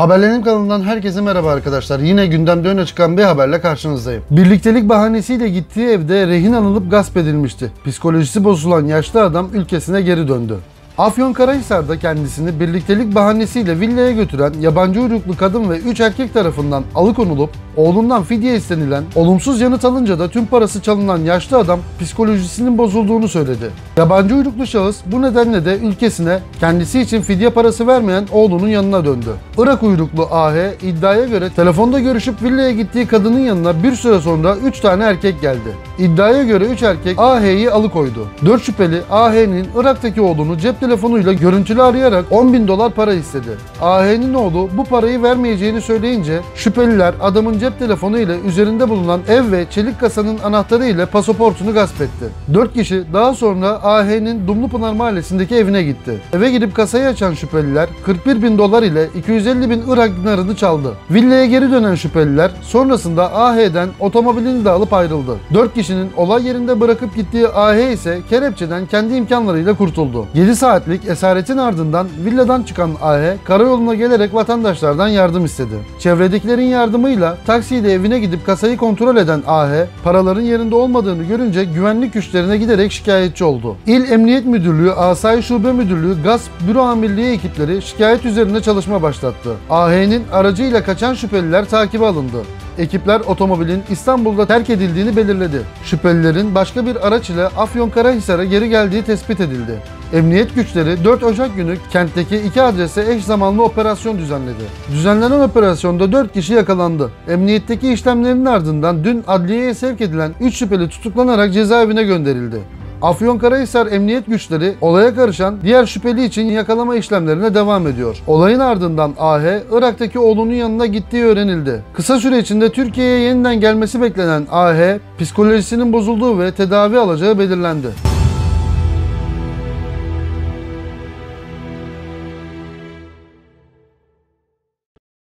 Haberlerim kanalından herkese merhaba arkadaşlar. Yine gündemde öne çıkan bir haberle karşınızdayım. Birliktelik bahanesiyle gittiği evde rehin alınıp gasp edilmişti. Psikolojisi bozulan yaşlı adam ülkesine geri döndü. Afyonkarahisar'da kendisini birliktelik bahanesiyle villaya götüren yabancı uyruklu kadın ve 3 erkek tarafından alıkonulup oğlundan fidye istenilen, olumsuz yanıt alınca da tüm parası çalınan yaşlı adam psikolojisinin bozulduğunu söyledi. Yabancı uyruklu şahıs bu nedenle de ülkesine kendisi için fidye parası vermeyen oğlunun yanına döndü. Irak uyruklu AH iddiaya göre telefonda görüşüp villaya gittiği kadının yanına bir süre sonra 3 tane erkek geldi. İddiaya göre 3 erkek AH'yi alıkoydu. 4 şüpheli AH'nin Irak'taki oğlunu cep telefonuyla görüntülü arayarak 10.000 dolar para istedi. AH'nin oğlu bu parayı vermeyeceğini söyleyince şüpheliler adamın cep telefonu ile üzerinde bulunan ev ve çelik kasanın anahtarı ile pasaportunu gasp etti. 4 kişi daha sonra AH'nin Dumlupınar mahallesindeki evine gitti. Eve girip kasayı açan şüpheliler 41.000 dolar ile 250.000 Irak dinarını çaldı. Villaya geri dönen şüpheliler sonrasında AH'den otomobilini de alıp ayrıldı. 4 kişinin olay yerinde bırakıp gittiği AH ise kelepçeden kendi imkanlarıyla kurtuldu. 7 saatlik esaretin ardından villadan çıkan AH karayoluna gelerek vatandaşlardan yardım istedi. Çevredekilerin yardımıyla taksiyle evine gidip kasayı kontrol eden AH, paraların yerinde olmadığını görünce güvenlik güçlerine giderek şikayetçi oldu. İl Emniyet Müdürlüğü, Asayiş Şube Müdürlüğü, Gasp Büro Amirliği ekipleri şikayet üzerine çalışma başlattı. AH'nin aracıyla kaçan şüpheliler takibe alındı. Ekipler otomobilin İstanbul'da terk edildiğini belirledi. Şüphelilerin başka bir araç ile Afyonkarahisar'a geri geldiği tespit edildi. Emniyet güçleri 4 Ocak günü kentteki 2 adrese eş zamanlı operasyon düzenledi. Düzenlenen operasyonda 4 kişi yakalandı. Emniyetteki işlemlerin ardından dün adliyeye sevk edilen 3 şüpheli tutuklanarak cezaevine gönderildi. Afyonkarahisar Emniyet Güçleri olaya karışan diğer şüpheli için yakalama işlemlerine devam ediyor. Olayın ardından AH, Irak'taki oğlunun yanına gittiği öğrenildi. Kısa süre içinde Türkiye'ye yeniden gelmesi beklenen AH, psikolojisinin bozulduğu ve tedavi alacağı belirlendi.